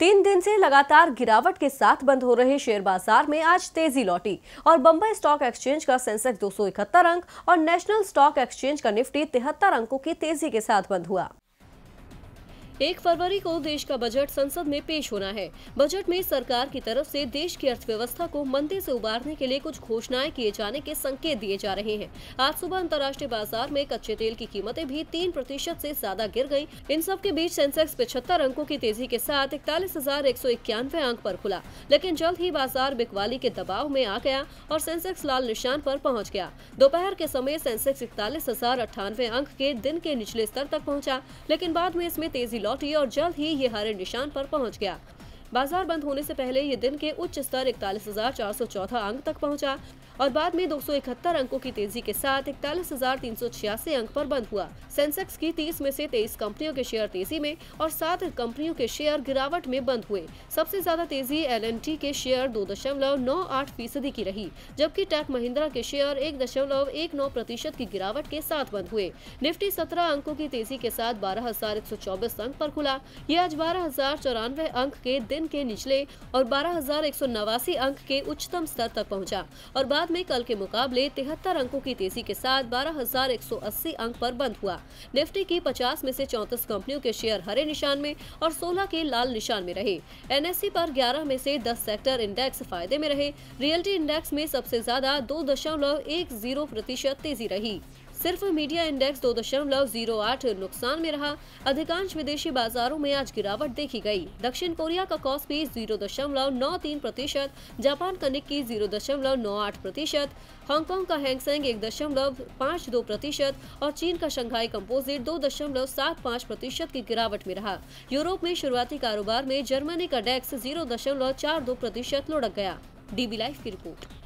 तीन दिन से लगातार गिरावट के साथ बंद हो रहे शेयर बाजार में आज तेजी लौटी और बंबई स्टॉक एक्सचेंज का सेंसेक्स 271 अंक और नेशनल स्टॉक एक्सचेंज का निफ्टी 73 अंकों की तेजी के साथ बंद हुआ। 1 फरवरी को देश का बजट संसद में पेश होना है। बजट में सरकार की तरफ से देश की अर्थव्यवस्था को मंदी से उबारने के लिए कुछ घोषणाएं किए जाने के संकेत दिए जा रहे हैं। आज सुबह अंतर्राष्ट्रीय बाजार में कच्चे तेल की कीमतें भी 3% से ज्यादा गिर गईं। इन सब के बीच सेंसेक्स 75 अंकों की तेजी के साथ 41,191 अंक पर खुला, लेकिन जल्द ही बाजार बिकवाली के दबाव में आ गया और सेंसेक्स लाल निशान पर पहुँच गया। दोपहर के समय सेंसेक्स 41,098 अंक के दिन के निचले स्तर तक पहुँचा, लेकिन बाद में इसमें तेजी और जल्द ही ये हरे निशान पर पहुंच गया। बाजार बंद होने से पहले ये दिन के उच्च स्तर 41,414 अंक तक पहुंचा और बाद में 271 अंकों की तेजी के साथ 41,386 अंक पर बंद हुआ। सेंसेक्स की 30 में से 23 कंपनियों के शेयर तेजी में और 7 कंपनियों के शेयर गिरावट में बंद हुए। सबसे ज्यादा तेजी एलएनटी के शेयर 2.98% की रही, जबकि टेक महिंद्रा के शेयर 1.19% की गिरावट के साथ बंद हुए। निफ्टी 17 अंकों की तेजी के साथ 12,124 अंक पर खुला। ये आज 12,094 अंक के दिन के निचले और 12,189 अंक के उच्चतम स्तर तक पहुंचा और बाद में कल के मुकाबले 73 अंकों की तेजी के साथ 12,180 अंक पर बंद हुआ। निफ्टी की 50 में से 34 कंपनियों के शेयर हरे निशान में और 16 के लाल निशान में रहे। एनएससी पर 11 में से 10 सेक्टर इंडेक्स फायदे में रहे। रियल्टी इंडेक्स में सबसे ज्यादा 2.10% तेजी रही। सिर्फ मीडिया इंडेक्स 2.08 नुकसान में रहा। अधिकांश विदेशी बाजारों में आज गिरावट देखी गई। दक्षिण कोरिया का कॉस्पी 0.93%, जापान का निककी 0.98%, हांगकांग का हैंसेंग 1.52% और चीन का शंघाई कंपोजिट 2.75% की गिरावट में रहा। यूरोप में शुरुआती कारोबार में जर्मनी का डेक्स 0.42% लुढ़क गया। डीबी लाइफ की रिपोर्ट।